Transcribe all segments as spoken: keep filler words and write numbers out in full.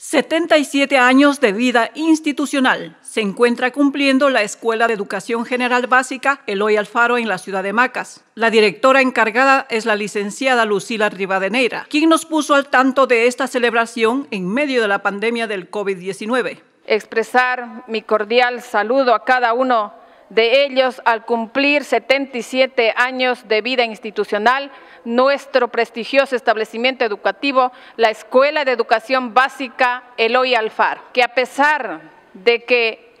setenta y siete años de vida institucional. Se encuentra cumpliendo la Escuela de Educación General Básica Eloy Alfaro en la ciudad de Macas. La directora encargada es la licenciada Lucila Rivadeneira, quien nos puso al tanto de esta celebración en medio de la pandemia del COVID diecinueve. Expresar mi cordial saludo a cada uno de ellos al cumplir setenta y siete años de vida institucional, nuestro prestigioso establecimiento educativo, la Escuela de Educación Básica Eloy Alfaro, que a pesar de que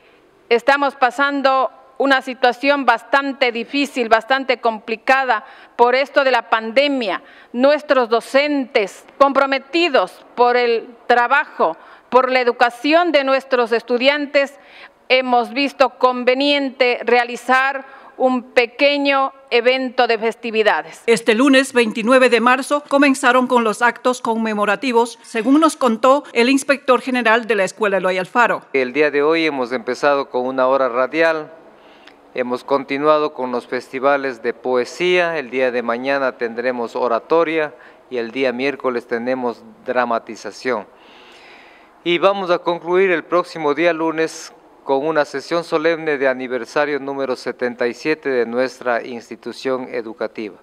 estamos pasando una situación bastante difícil, bastante complicada por esto de la pandemia, nuestros docentes comprometidos por el trabajo, por la educación de nuestros estudiantes, hemos visto conveniente realizar un pequeño evento de festividades. Este lunes veintinueve de marzo comenzaron con los actos conmemorativos, según nos contó el inspector general de la Escuela Eloy Alfaro. El día de hoy hemos empezado con una hora radial, hemos continuado con los festivales de poesía, el día de mañana tendremos oratoria y el día miércoles tenemos dramatización. Y vamos a concluir el próximo día lunes con una sesión solemne de aniversario número setenta y siete de nuestra institución educativa.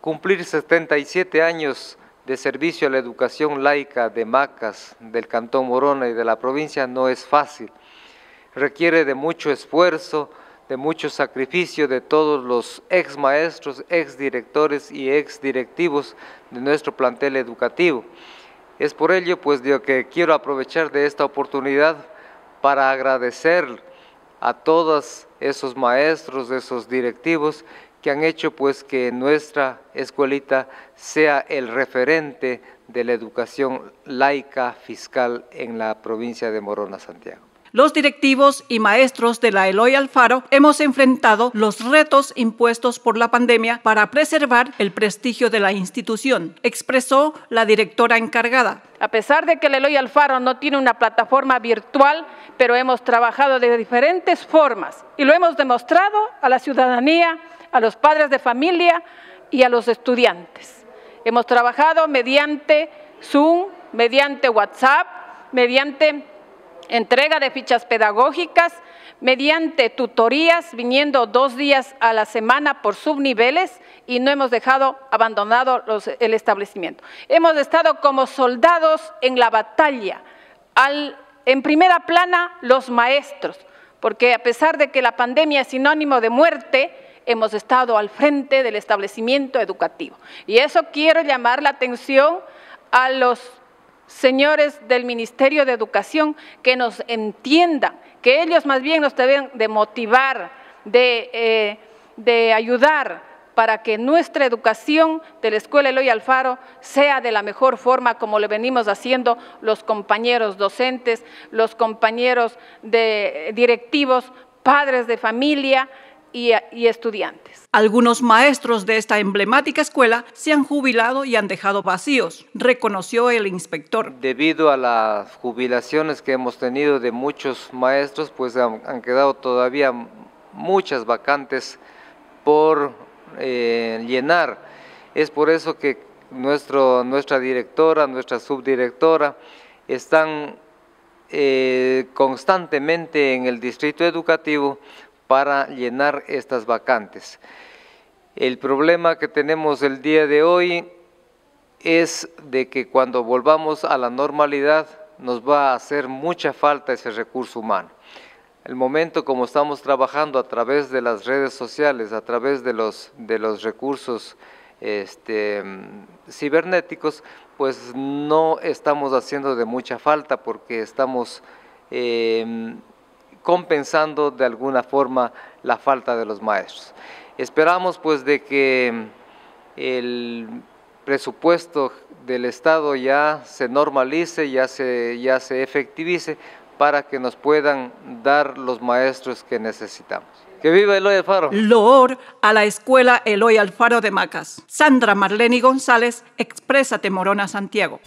Cumplir setenta y siete años de servicio a la educación laica de Macas, del Cantón Morona y de la provincia no es fácil. Requiere de mucho esfuerzo, de mucho sacrificio de todos los ex maestros, ex directores y ex directivos de nuestro plantel educativo. Es por ello pues yo que quiero aprovechar de esta oportunidad para agradecer a todos esos maestros, esos directivos que han hecho pues que nuestra escuelita sea el referente de la educación laica fiscal en la provincia de Morona Santiago. Los directivos y maestros de la Eloy Alfaro hemos enfrentado los retos impuestos por la pandemia para preservar el prestigio de la institución, expresó la directora encargada. A pesar de que la Eloy Alfaro no tiene una plataforma virtual, pero hemos trabajado de diferentes formas y lo hemos demostrado a la ciudadanía, a los padres de familia y a los estudiantes. Hemos trabajado mediante Zoom, mediante WhatsApp, mediante entrega de fichas pedagógicas, mediante tutorías, viniendo dos días a la semana por subniveles y no hemos dejado abandonado los, el establecimiento. Hemos estado como soldados en la batalla, al, en primera plana los maestros, porque a pesar de que la pandemia es sinónimo de muerte, hemos estado al frente del establecimiento educativo. Y eso quiero llamar la atención a los señores del Ministerio de Educación, que nos entiendan, que ellos más bien nos deben de motivar, de, eh, de ayudar para que nuestra educación de la Escuela Eloy Alfaro sea de la mejor forma como lo venimos haciendo los compañeros docentes, los compañeros de directivos, padres de familia y, y estudiantes. Algunos maestros de esta emblemática escuela se han jubilado y han dejado vacíos, reconoció el inspector. Debido a las jubilaciones que hemos tenido de muchos maestros, pues han, han quedado todavía muchas vacantes por eh, llenar. Es por eso que nuestro, nuestra directora, nuestra subdirectora, están eh, constantemente en el distrito educativo para llenar estas vacantes. El problema que tenemos el día de hoy es de que cuando volvamos a la normalidad nos va a hacer mucha falta ese recurso humano. El momento como estamos trabajando a través de las redes sociales, a través de los, de los recursos este, cibernéticos, pues no estamos haciendo de mucha falta porque estamos eh, compensando de alguna forma la falta de los maestros. Esperamos pues de que el presupuesto del Estado ya se normalice, ya se, ya se efectivice para que nos puedan dar los maestros que necesitamos. ¡Que viva Eloy Alfaro! Loor a la Escuela Eloy Alfaro de Macas. Sandra Marleni González, Exprésate Morona Santiago.